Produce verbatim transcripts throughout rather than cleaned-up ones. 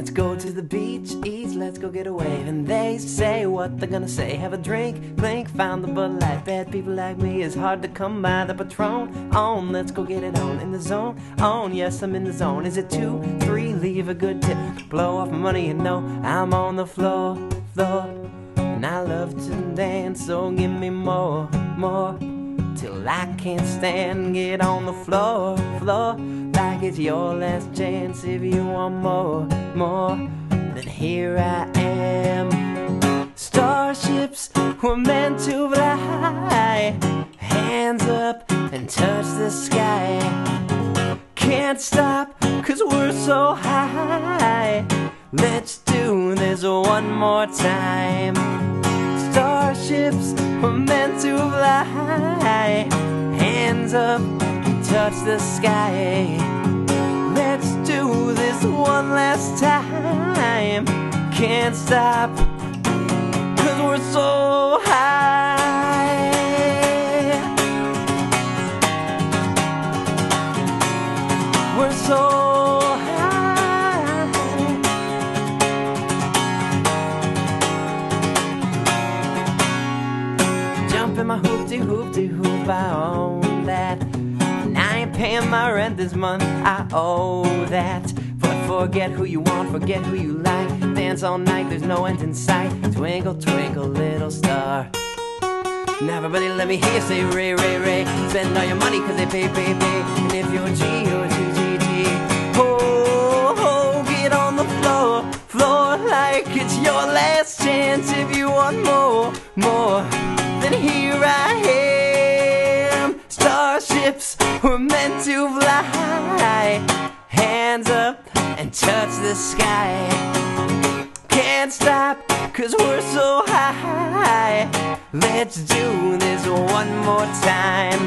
let's go to the beach, eat, let's go get away. And they say what they're gonna say, have a drink, blink, found the Bud Light. Bad people like me, it's hard to come by the Patron. On, let's go get it on, in the zone, on, yes I'm in the zone. Is it two, three, leave a good tip, blow off my money and know I'm on the floor, floor. And I love to dance, so give me more, more. Till I can't stand, get on the floor, floor. Like it's your last chance if you want more, more. Then here I am. Starships were meant to fly. Hands up and touch the sky. Can't stop, cause we're so high. Let's do this one more time. Starships were meant to fly. Hands up and touch the sky. Let's do this one last time. Can't stop, cause we're so high. We're so high. My hoop-de-hoop-de-hoop, I own that. And I ain't paying my rent this month, I owe that. But forget who you want, forget who you like. Dance all night, there's no end in sight. Twinkle, twinkle, little star. Now everybody let me hear you say ray, ray, ray. Spend all your money cause they pay, pay, pay. And if you're a G, you're a G, G, G. Oh, oh, get on the floor, floor. Like it's your last chance if you want more, more. Then here I am. Starships were meant to fly. Hands up and touch the sky. Can't stop, cause we're so high. Let's do this one more time.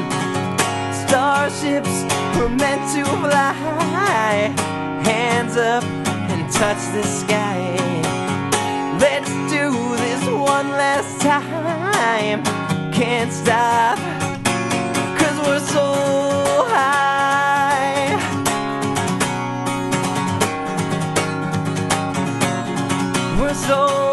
Starships were meant to fly. Hands up and touch the sky. Let's do this one last time. Can't stop, cause we're so high. We're so high.